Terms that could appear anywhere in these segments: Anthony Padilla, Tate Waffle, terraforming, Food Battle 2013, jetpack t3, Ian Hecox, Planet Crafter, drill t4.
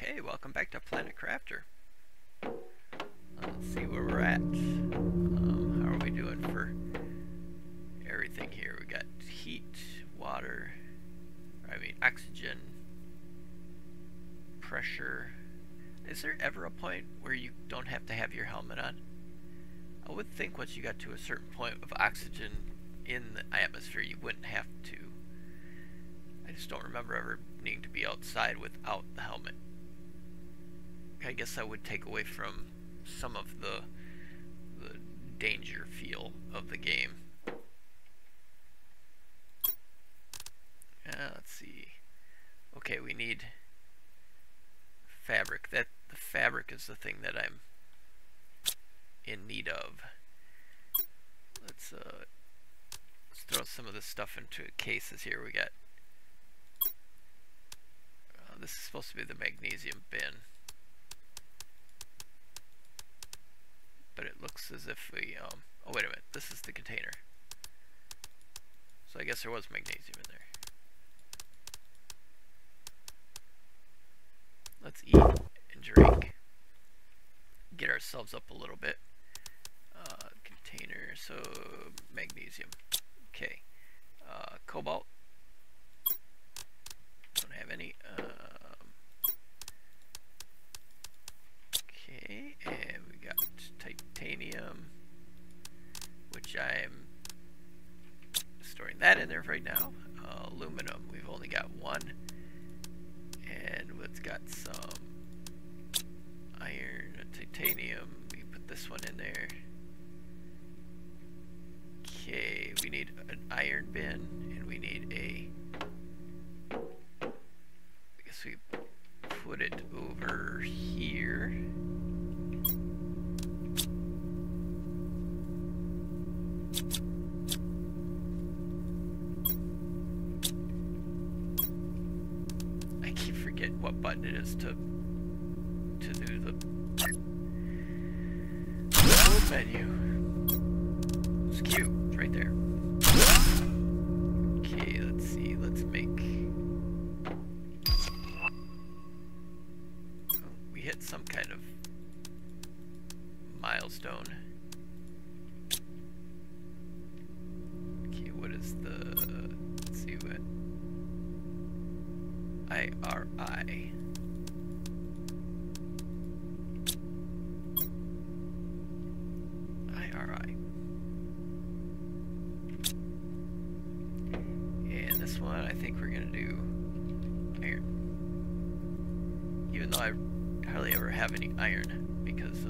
Okay, welcome back to Planet Crafter. Let's see where we're at. How are we doing for everything here? We got heat, water, oxygen, pressure. Is there ever a point where you don't have to have your helmet on? I would think once you got to a certain point of oxygen in the atmosphere, you wouldn't have to. I just don't remember ever needing to be outside without the helmet. I guess that would take away from some of the danger feel of the game. Let's see. Okay, we need fabric. The fabric is the thing that I'm in need of. Let's throw some of this stuff into cases here. We got this is supposed to be the magnesium bin, but it looks as if we oh wait a minute, this is the container, so I guess there was magnesium in there. Let's eat and drink, get ourselves up a little bit. Container, so magnesium, okay. Cobalt, don't have any. Okay, and we got titanium, which I'm storing that in there right now. Aluminum, we've only got one, and it's got some iron, titanium. We put this one in there. Okay, we need an iron bin, and we need a, I guess we put it over here. I keep forgetting what button it is to do the menu. Right there. Okay, let's see, let's make... Oh, we hit some kind of milestone. Okay, what is the... Let's see what... IRI. IRI. One, I think we're gonna do iron, even though I hardly ever have any iron, because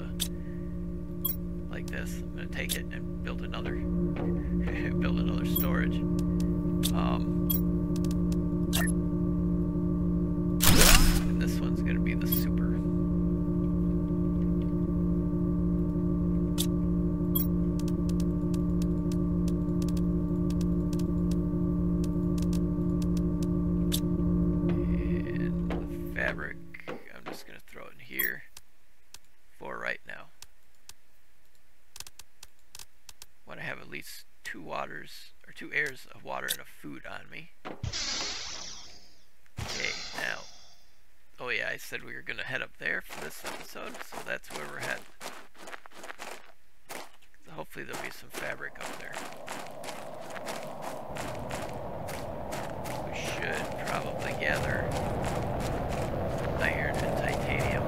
like this, I'm gonna take it and build another build another storage. And this one's gonna be the super. Two airs of water and a food on me. Okay, now. Oh yeah, I said we were gonna head up there for this episode, so that's where we're heading. So hopefully there'll be some fabric up there. We should probably gather iron and titanium.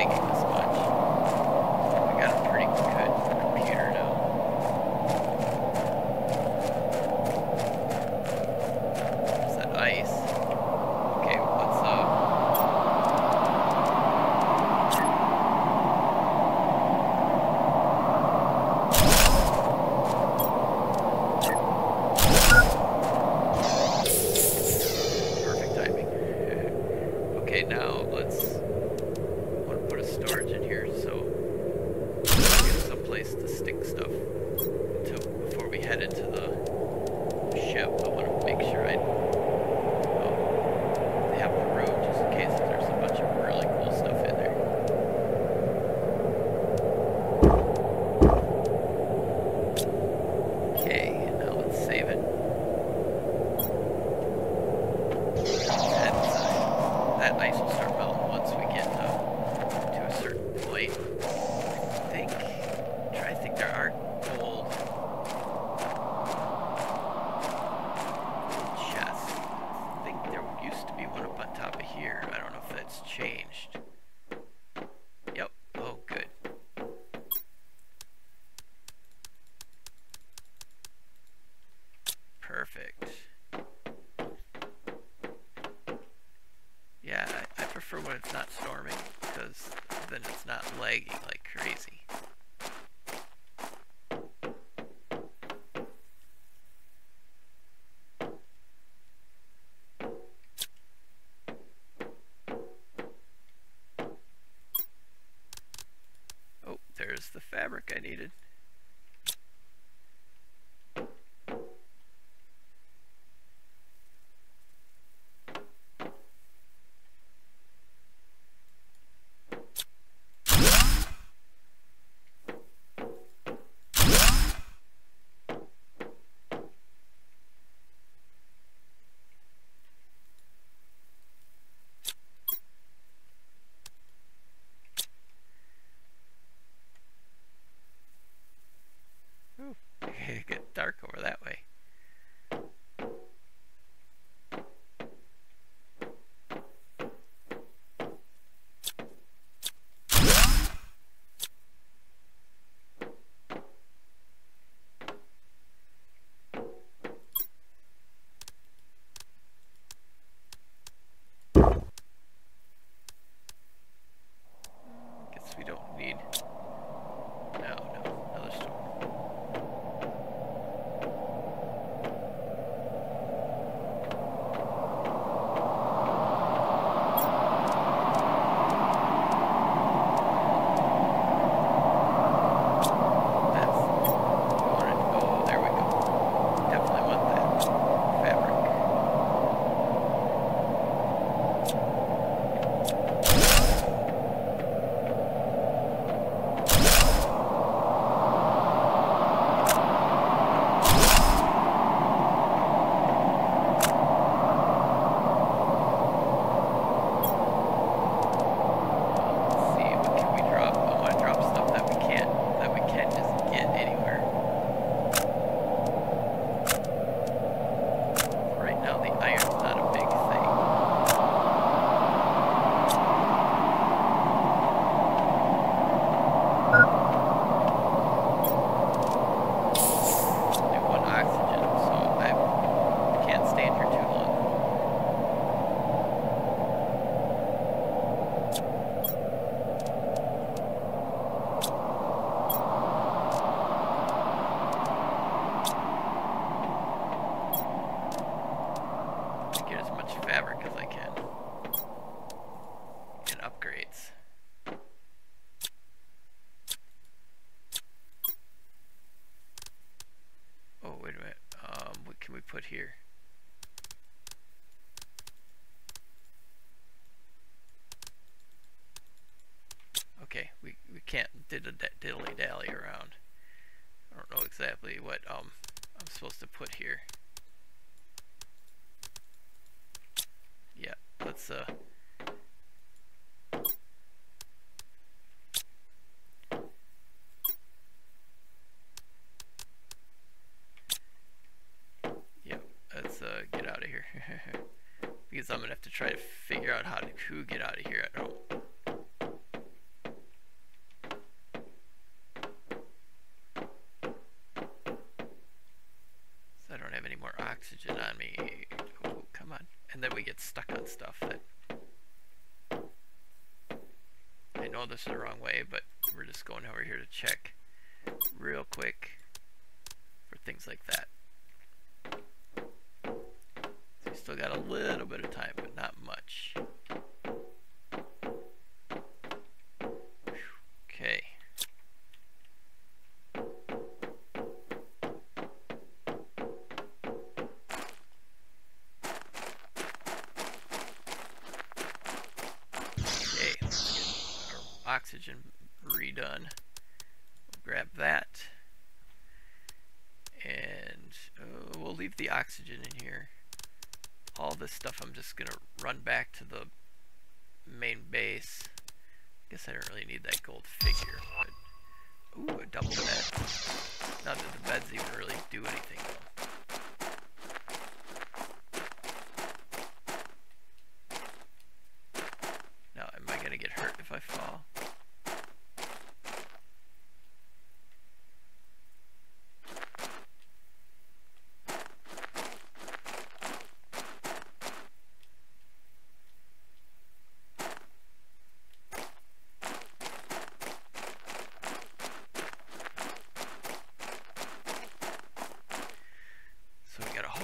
like as much. I got a pretty good computer now. Is that ice? Okay, what's up? Perfect timing. Okay, now let's... storage in here, so there's a place to stick stuff to before we head into the ship. I want to make sure I have the road just in case there's a bunch of really cool stuff in there. Okay, now let's save it. And that ice will start melting once we get I think there are gold chests. I think there used to be one up on top of here. I don't know if that's changed. Yep. Oh, good. Perfect. Yeah, I prefer when it's not storming, because then it's not lagging like crazy. There's the fabric I needed. It gets dark over that way. Guess we don't need... Can we put here? Okay, we can't diddly dally around. I don't know exactly what I'm supposed to put here. Yeah, let's get out of here. Because I'm gonna have to try to figure out how to get out of here. I don't then we get stuck on stuff that... I know this is the wrong way, but we're just going over here to check real quick for things like that. So we still got a little bit of time, but not much. Okay. Oxygen redone. Grab that, and we'll leave the oxygen in here. All this stuff I'm just gonna run back to the main base. I guess I don't really need that gold figure, but ooh, a double bed. Not that the beds even really do anything though. Now, am I gonna get hurt if I fall?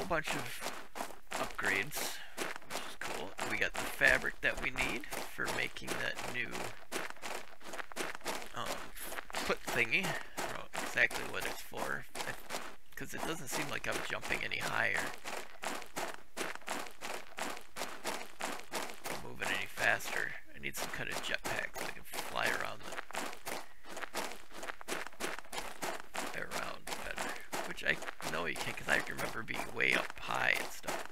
Bunch of upgrades, which is cool. We got the fabric that we need for making that new foot thingy. I don't know exactly what it's for, because it doesn't seem like I'm jumping any higher, or moving any faster. I need some kind of jetpack so I can fly around better, which I know you can't, because I remember being way up high and stuff.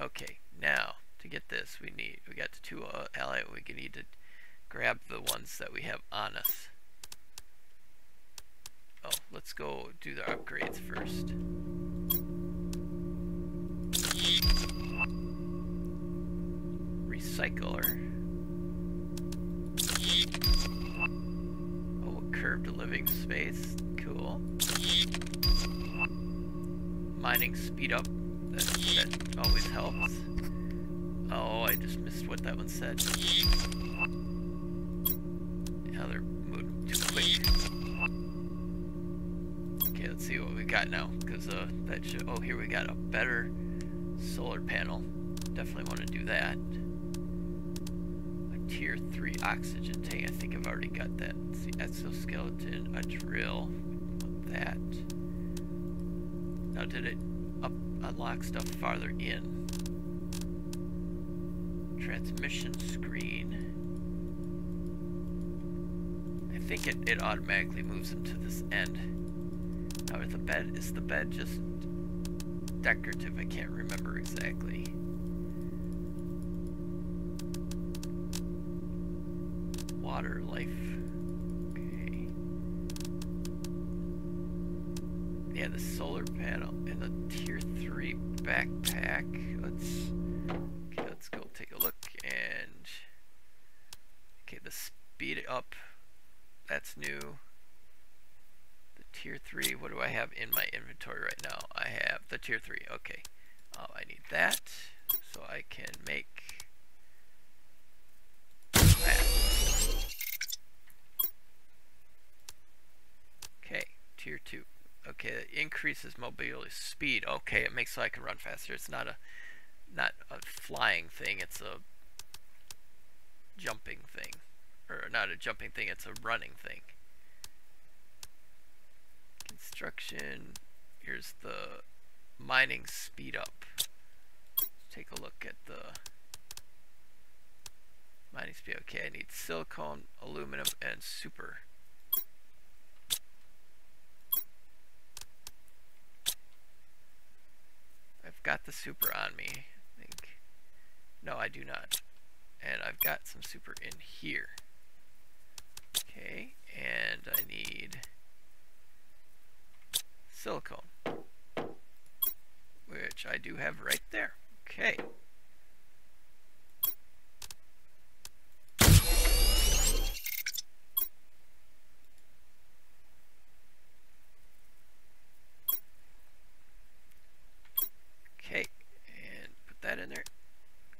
Okay, now to get this, we got the two allies. We need to grab the ones that we have on us. Oh, let's go do the upgrades first. Recycler. Curved living space, cool. Mining speed up, that always helps. Oh, I just missed what that one said. Now they're moving too quick. Okay, let's see what we got now, because that should, oh, here we got a better solar panel. Definitely want to do that. Tier 3 oxygen tank. I think I've already got that. Let's see, exoskeleton, a drill, that. Now, did it unlock stuff farther in? Transmission screen. I think it automatically moves them to this end. Now, is the bed just decorative? I can't remember exactly. Water life. Okay. Yeah, the solar panel and the tier 3 backpack. Let's go take a look and okay, the speed up. That's new. The tier 3. What do I have in my inventory right now? I have the tier 3. Okay, I need that so I can make that. Tier 2. Okay, it increases mobility speed. Okay, it makes so I can run faster. It's not a flying thing, it's a jumping thing. Or not a jumping thing, it's a running thing. Construction. Here's the mining speed up. Let's take a look at the mining speed. Okay, I need silicone, aluminum, and super. I've got the super on me, I think. No, I do not. And I've got some super in here. Okay, and I need silicone, which I do have right there. Okay.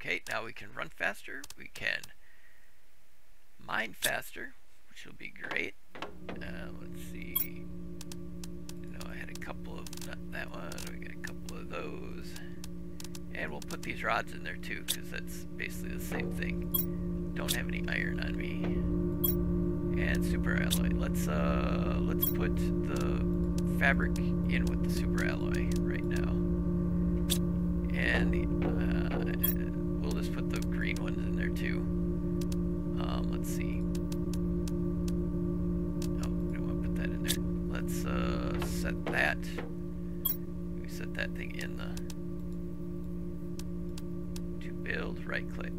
Okay, now we can run faster, we can mine faster, which will be great. Let's see, I had a couple of, not that one, we got a couple of those. And we'll put these rods in there too, because that's basically the same thing. Don't have any iron on me. And super alloy, let's put the fabric in with the super alloy right now. And we'll just put the green ones in there too. Let's see. Oh, I don't want to put that in there. Let's set that. We set that thing in the... To build, right click.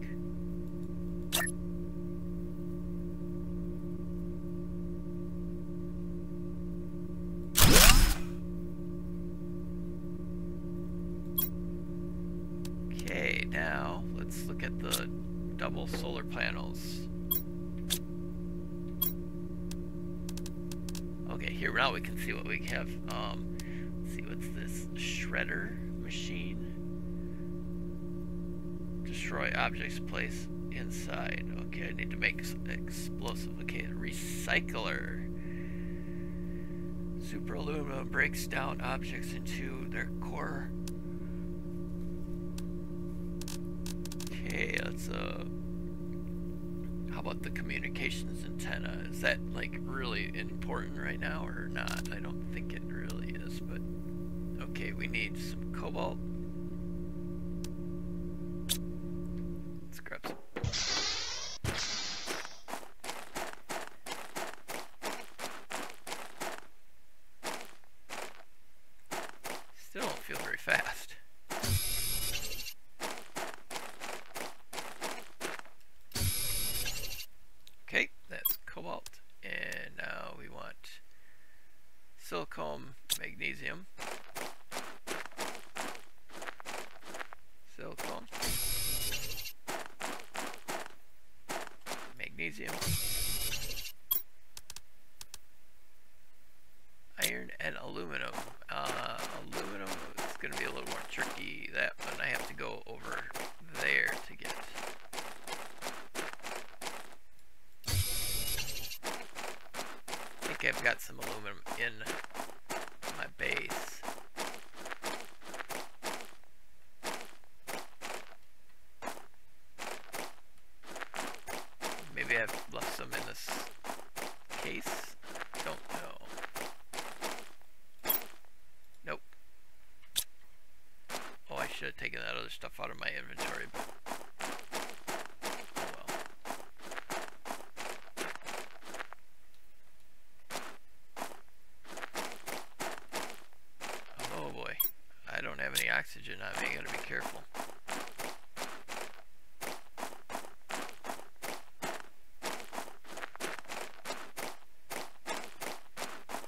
Now let's look at the double solar panels. Okay, here now we can see what we have. Let's see, what's this? Shredder machine. Destroy objects placed inside. Okay, I need to make explosive. Okay, recycler. Super aluminum breaks down objects into their core. Okay, let's how about the communications antenna? Is that like really important right now or not? I don't think it really is, but okay, we need some cobalt. Let's grab some. Still don't feel very fast. Silicon, magnesium, silicon, magnesium, iron, and aluminum. Aluminum is going to be a little more tricky. That one I have to go over there to get. I think I've got some aluminum in my base. Maybe I've left some in this case. Don't know. Nope. Oh, I should have taken that other stuff out of my inventory, but oxygen on me, you gotta be careful.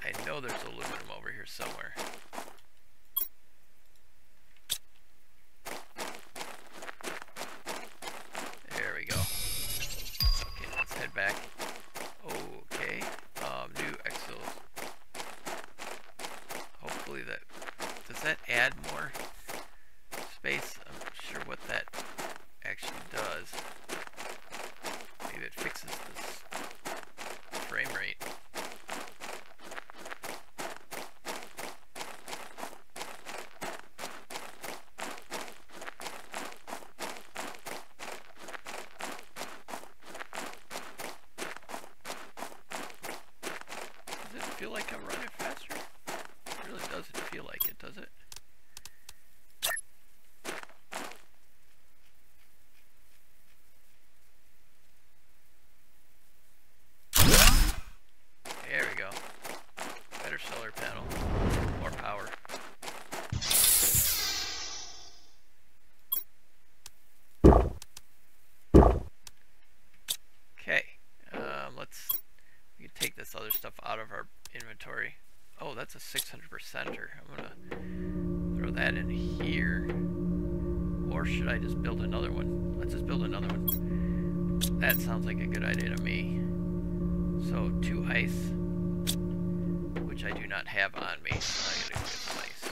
I know there's aluminum over here somewhere. There we go. Okay, let's head back. Okay, new exos. Hopefully that, does that add more? Space. I'm not sure what that actually does. Maybe it fixes this frame rate. Does it feel like I'm running faster? It really doesn't feel like it, does it? Other stuff out of our inventory. Oh, that's a 600%er. I'm gonna throw that in here. Or should I just build another one? Let's just build another one. That sounds like a good idea to me. So 2 ice, which I do not have on me, so I gotta get some ice.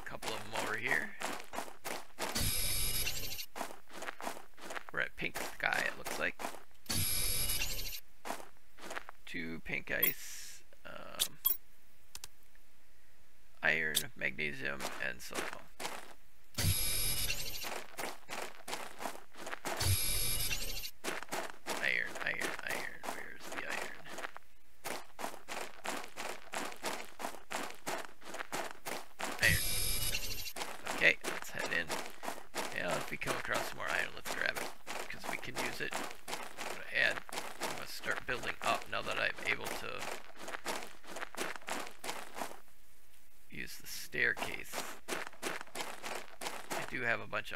A couple of them over here. magnesium, and silver.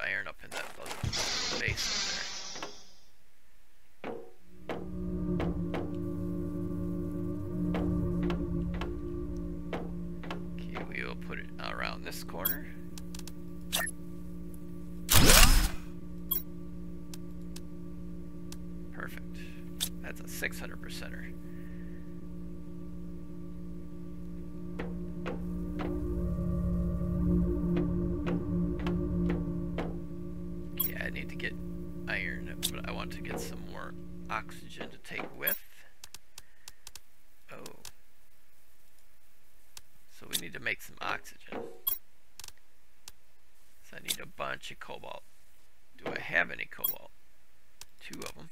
Iron up in that other base there. Okay, we will put it around this corner. Perfect. That's a 600%er. Oxygen to take with. Oh. So we need to make some oxygen. So I need a bunch of cobalt. Do I have any cobalt? 2 of them.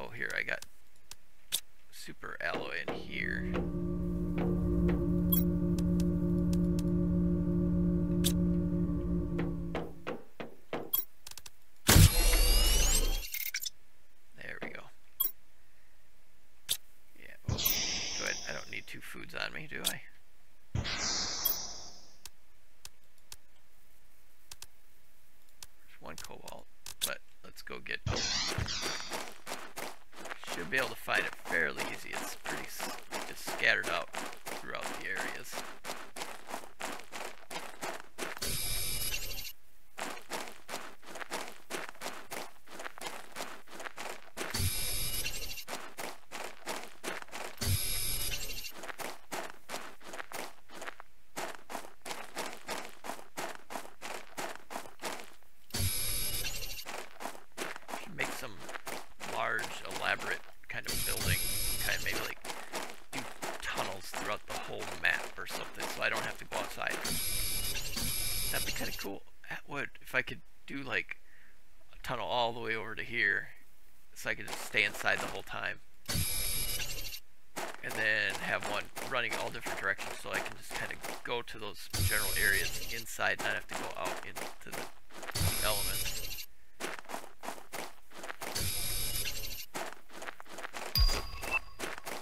Oh, here I got super alloy in here. Do I? There's one cobalt, but let's go get it. Should be able to find it fairly easy. It's pretty just scattered out throughout the areas. So I could just stay inside the whole time, and then have one running all different directions, so I can just kind of go to those general areas inside, not have to go out into the elements.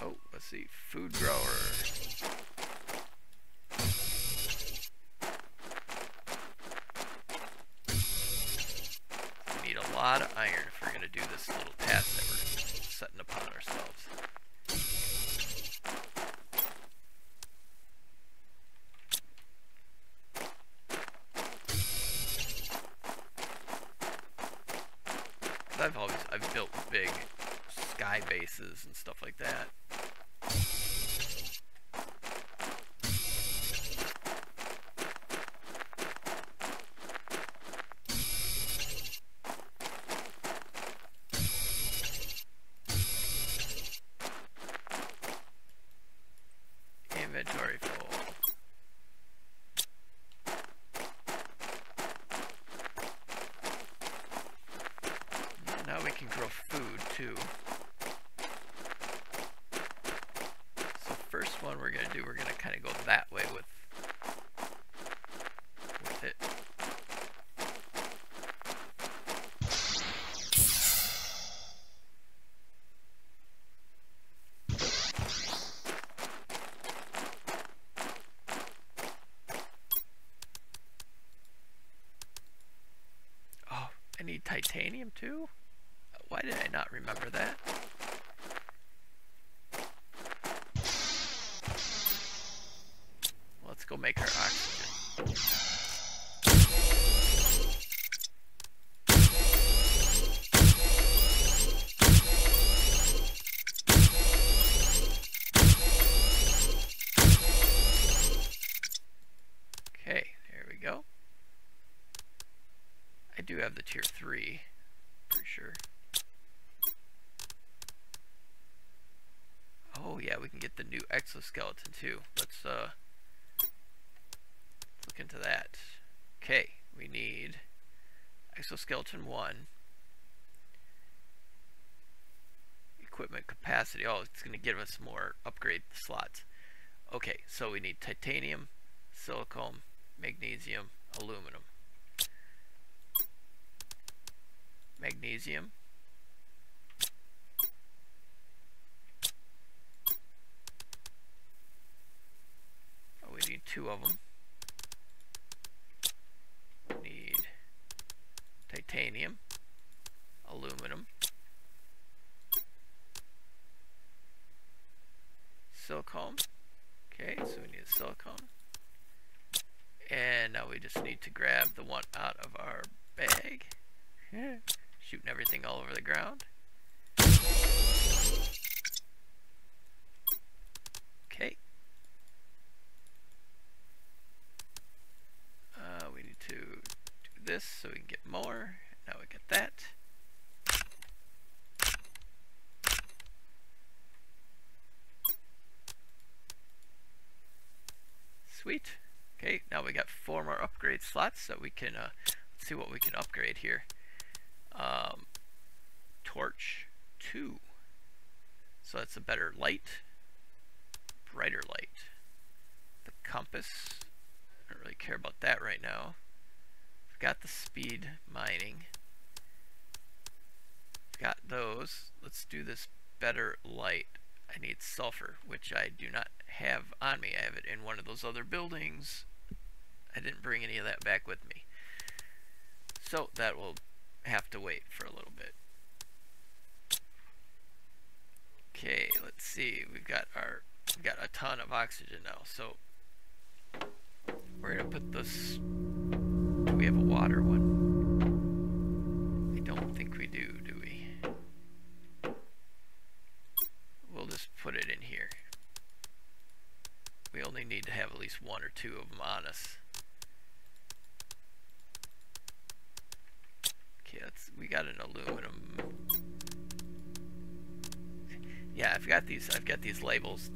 Oh, let's see, food grower. A lot of iron if we're going to do this little task that we're setting upon ourselves. I've built big sky bases and stuff like that. Titanium too? Why did I not remember that? Let's go make our oxygen. Okay, there we go. I do have the tier 3. Sure. Oh yeah, we can get the new exoskeleton too. Let's look into that. Okay, we need exoskeleton 1. Equipment capacity. Oh, it's going to give us more upgrade slots. Okay, so we need titanium, silicone, magnesium, aluminum. Magnesium. Oh, we need 2 of them. We need titanium, aluminum, silicone. Okay, so we need silicone. And now we just need to grab the one out of our bag. Shooting everything all over the ground. Okay. We need to do this so we can get more. Now we get that. Sweet. Okay, now we got 4 more upgrade slots, so we can let's see what we can upgrade here. Torch 2, so that's a better light, brighter light. The compass, I don't really care about that right now. I've got the speed mining, got those. Let's do this better light. I need sulfur, which I do not have on me. I have it in one of those other buildings. I didn't bring any of that back with me, so that will have to wait for a little bit. Okay, let's see. We've got a ton of oxygen now, so we're gonna put this. Do we have a water one? I don't think we do, do we? We'll just put it in here. We only need to have at least 1 or 2 of them on us. We got an aluminum. Yeah, I've got these labels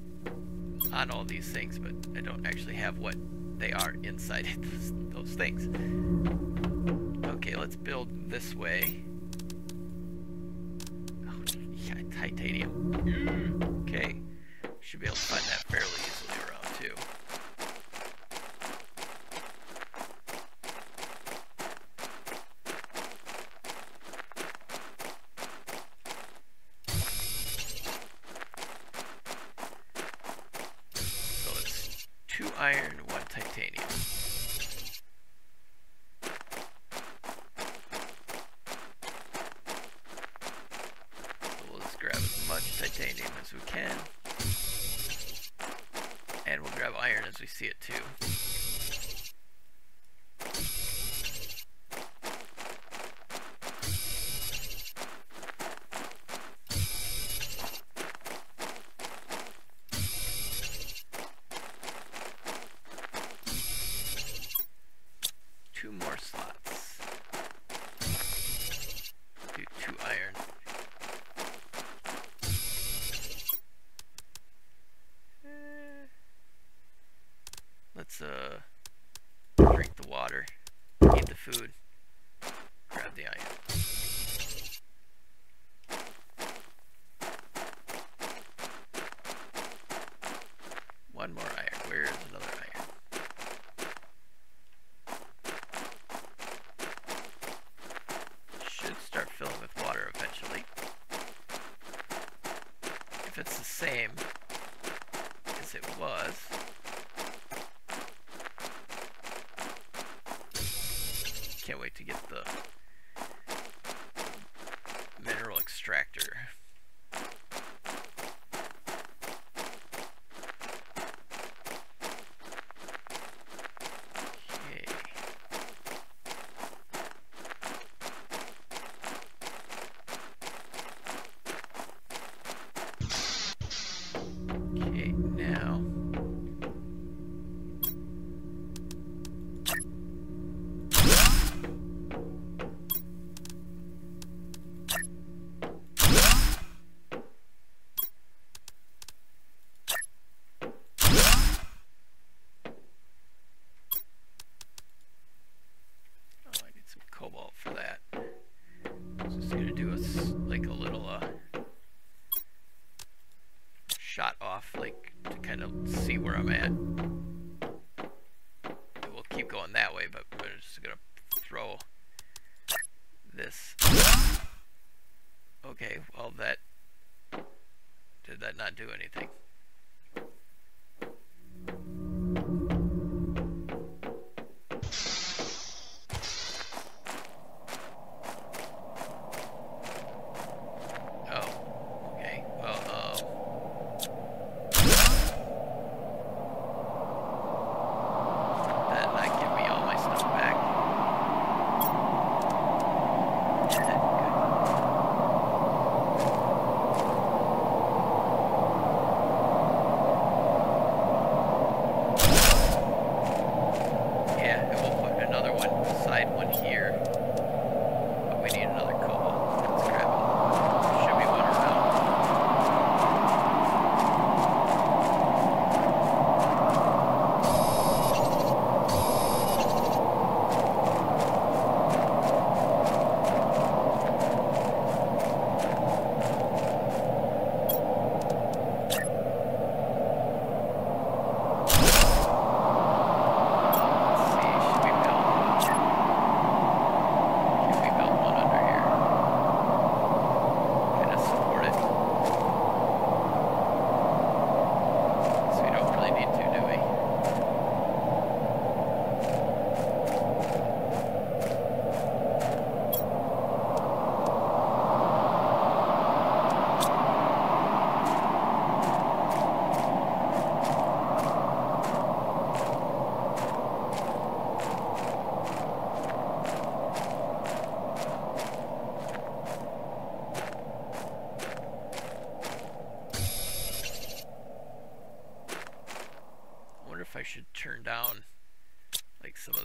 on all these things, but I don't actually have what they are inside those things. Okay, let's build this way. Oh, yeah, titanium. Okay, should be able to find that fairly easily around too. Iron, 1 titanium. So we'll just grab as much titanium as we can. And we'll grab iron as we see it too. Let's drink the water, eat the food, grab the iron. 1 more iron. Where is another iron? Should start filling with water eventually. If it's the same as it was. Can't wait to get the mineral extractor. Okay. Okay, now. out for that. It's just gonna do a little shot off, like, to kind of see where I'm at. And we'll keep going that way, but we're just gonna throw this. Okay, well that did that not do anything?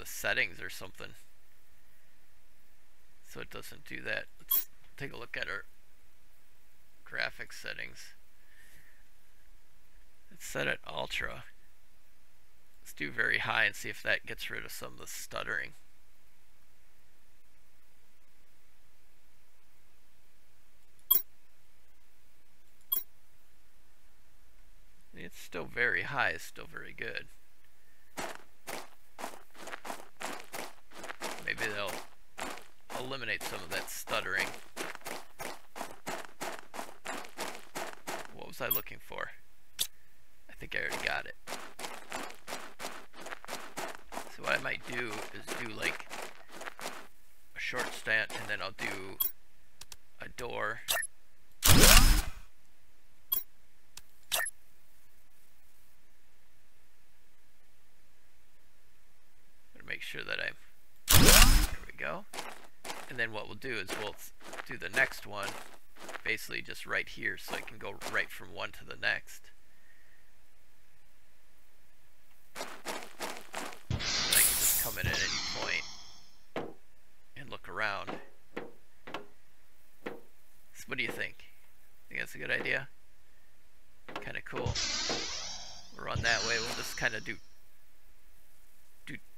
Settings or something so it doesn't do that. Let's take a look at our graphics settings. Let's set it ultra. Let's do very high and see if that gets rid of some of the stuttering. It's still very high, it's still very good. Maybe they'll eliminate some of that stuttering. What was I looking for? I think I already got it. So what I might do is do like a short stint, and then I'll do a door. Gotta make sure that I'm go. And then what we'll do is we'll do the next one basically just right here, so I can go right from one to the next. And I can just come in at any point and look around. So what do you think? Think that's a good idea? Kind of cool. We'll run that way. We'll just kind of do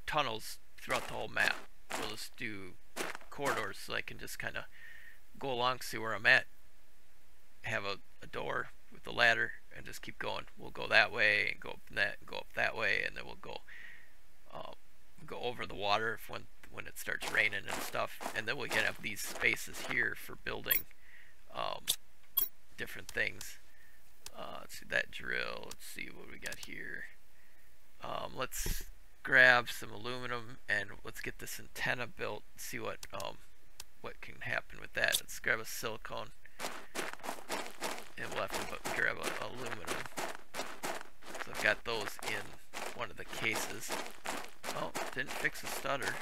tunnels throughout the whole map. We'll just do corridors so I can just kind of go along, see where I'm at, have a door with a ladder, and just keep going. We'll go that way and go up that way, and then we'll go over the water if when it starts raining and stuff. And then we'll get up these spaces here for building different things. Let's see that drill. Let's see what we got here. Let's grab some aluminum and let's get this antenna built, see what can happen with that. Let's grab a silicone and we'll have to grab aluminum. So I've got those in one of the cases. Oh, didn't fix the stutter.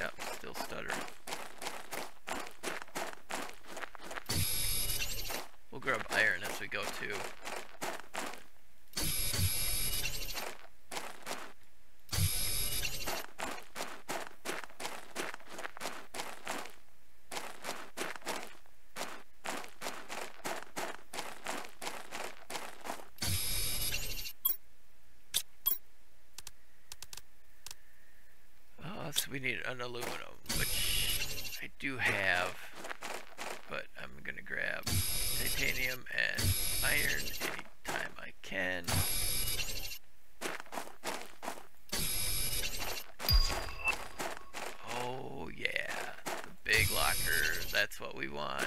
Yep, still stuttering. We'll grab iron as we go too. so we need an aluminum, which I do have, but I'm gonna grab titanium and iron anytime I can. Oh yeah, the big locker, that's what we want.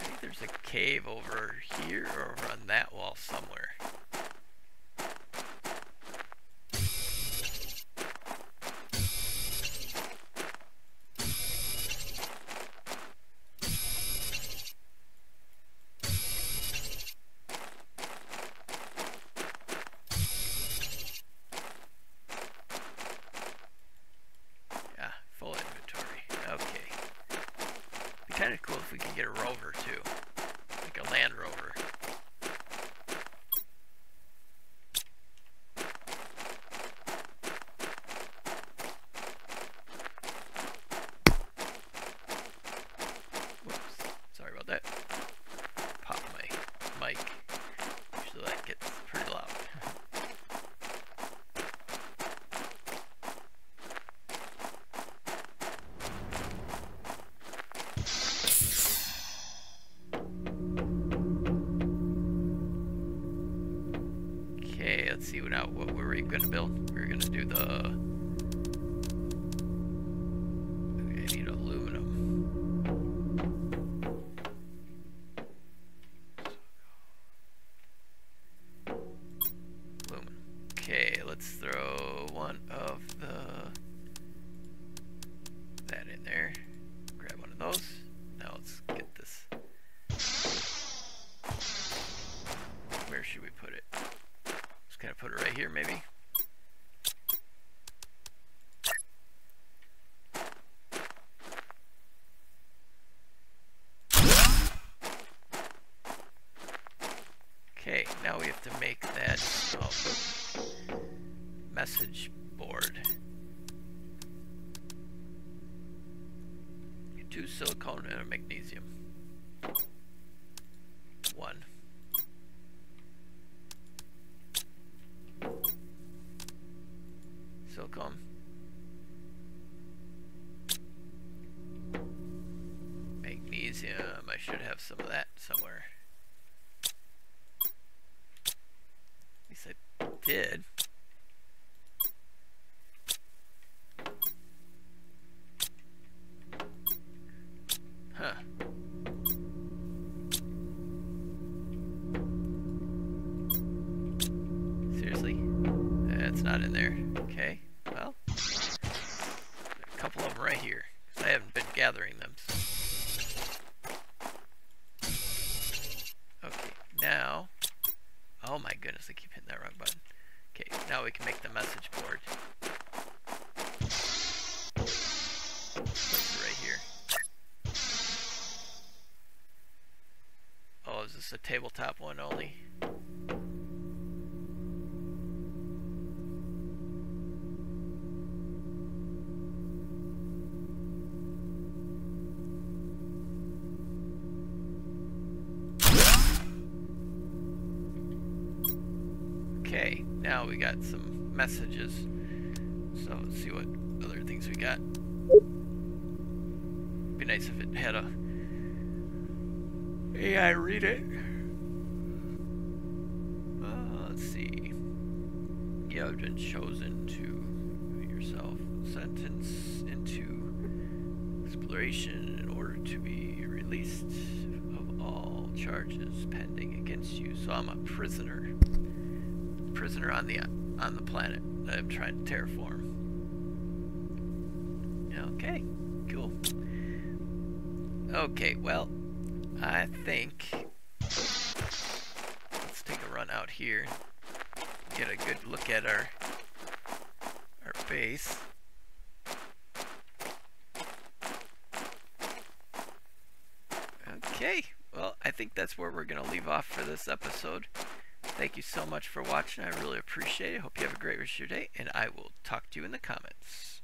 I think there's a cave over here or over on that wall somewhere. I should have some of that somewhere. At least I did. Huh. Seriously? That's not in there. Okay. Well, there's a couple of them right here, because I haven't been gathering them. So. Now, oh my goodness, I keep hitting that wrong button. Okay, now we can make the message board. Place it right here. Oh, is this a tabletop one only? We got some messages, so let's see what other things we got. Be nice if it had a AI read it. Let's see. You have been chosen to yourself sentence into exploration in order to be released of all charges pending against you. So I'm a prisoner. Prisoner on the planet that I'm trying to terraform. Okay, cool. Okay, well, I think let's take a run out here, get a good look at our base. Okay, well, I think that's where we're gonna leave off for this episode. Thank you so much for watching. I really appreciate it. Hope you have a great rest of your day, and I will talk to you in the comments.